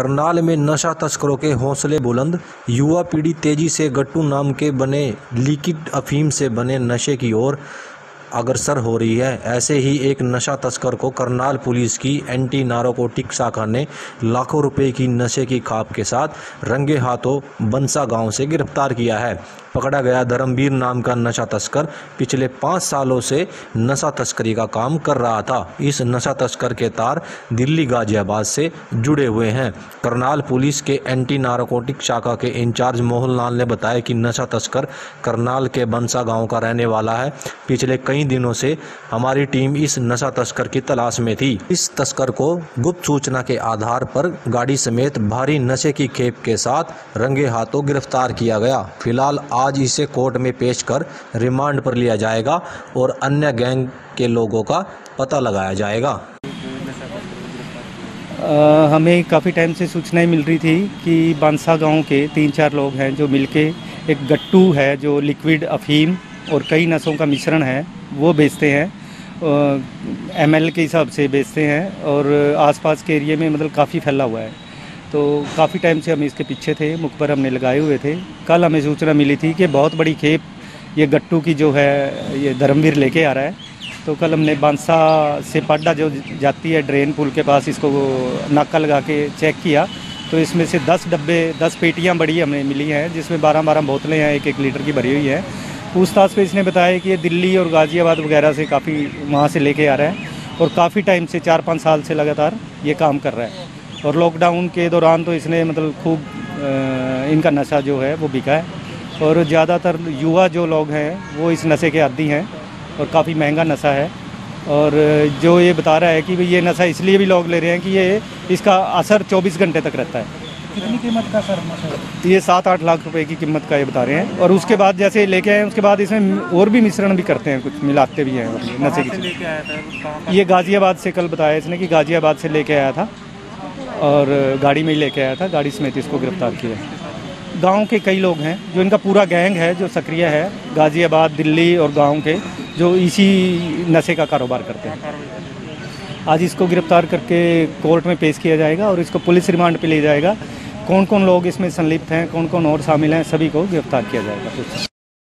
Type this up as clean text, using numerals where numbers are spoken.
करनाल में नशा तस्करों के हौसले बुलंद, युवा पीढ़ी तेजी से गट्टू नाम के बने लिक्विड अफीम से बने नशे की ओर अग्रसर हो रही है। ऐसे ही एक नशा तस्कर को करनाल पुलिस की एंटी नार्कोटिक शाखा ने लाखों रुपए की नशे की खाप के साथ रंगे हाथों बांसा गांव से गिरफ्तार किया है। पकड़ा गया धर्मवीर नाम का नशा तस्कर पिछले 5 सालों से नशा तस्करी का काम कर रहा था। इस नशा तस्कर के तार दिल्ली गाजियाबाद से जुड़े हुए हैं। करनाल पुलिस के एंटी नार्कोटिक शाखा के इंचार्ज मोहनलाल ने बताया कि नशा तस्कर करनाल के बांसा गाँव का रहने वाला है। पिछले कई दिनों से हमारी टीम इस नशा तस्कर की तलाश में थी। इस तस्कर को गुप्त सूचना के आधार पर गाड़ी समेत भारी नशे की खेप के साथ रंगे हाथों गिरफ्तार किया गया। फिलहाल आज इसे कोर्ट में पेश कर रिमांड पर लिया जाएगा और अन्य गैंग के लोगों का पता लगाया जाएगा। हमें काफ़ी टाइम से सूचनाएं मिल रही थी कि बांसा गाँव के 3-4 लोग हैं जो मिलके एक गट्टू है जो लिक्विड अफीम और कई नसों का मिश्रण है वो बेचते हैं, ML के हिसाब से बेचते हैं और आसपास के एरिया में मतलब काफ़ी फैला हुआ है। तो काफ़ी टाइम से हम इसके पीछे थे, मुखबर हमने लगाए हुए थे। कल हमें सूचना मिली थी कि बहुत बड़ी खेप ये गट्टू की जो है ये धर्मवीर लेके आ रहा है। तो कल हमने बांसा से पाड्डा जो जाती है ड्रेन पुल के पास इसको नाका लगा के चेक किया तो इसमें से 10 पेटियाँ बड़ी हमें मिली हैं जिसमें 12-12 बोतलें हैं, 1-1 लीटर की भरी हुई हैं। पूछताछ में इसने बताया कि ये दिल्ली और गाज़ियाबाद वगैरह से काफ़ी वहाँ से लेके आ रहा है और काफ़ी टाइम से 4-5 साल से लगातार ये काम कर रहा है। और लॉकडाउन के दौरान तो इसने मतलब खूब इनका नशा जो है वो बिका है और ज़्यादातर युवा जो लोग हैं वो इस नशे के आदी हैं और काफ़ी महंगा नशा है। और जो ये बता रहा है कि भाई ये नशा इसलिए भी लोग ले रहे हैं कि ये इसका असर 24 घंटे तक रहता है। कितनी कीमत का सर? ये 7-8 लाख रुपए की कीमत का ये बता रहे हैं। और उसके बाद जैसे लेके आए उसके बाद इसमें और भी मिश्रण भी करते हैं, कुछ मिलाते भी हैं नशे की। ये गाज़ियाबाद से कल बताया इसने कि गाज़ियाबाद से लेके आया था और गाड़ी में ही लेके आया था, गाड़ी समेत इसको गिरफ्तार किया है। गाँव के कई लोग हैं जो इनका पूरा गैंग है जो सक्रिय है गाज़ियाबाद, दिल्ली और गाँव के, जो इसी नशे का कारोबार करते हैं। आज इसको गिरफ्तार करके कोर्ट में पेश किया जाएगा और इसको पुलिस रिमांड पे ले जाएगा। कौन कौन लोग इसमें संलिप्त हैं, कौन कौन और शामिल हैं, सभी को गिरफ्तार किया जाएगा।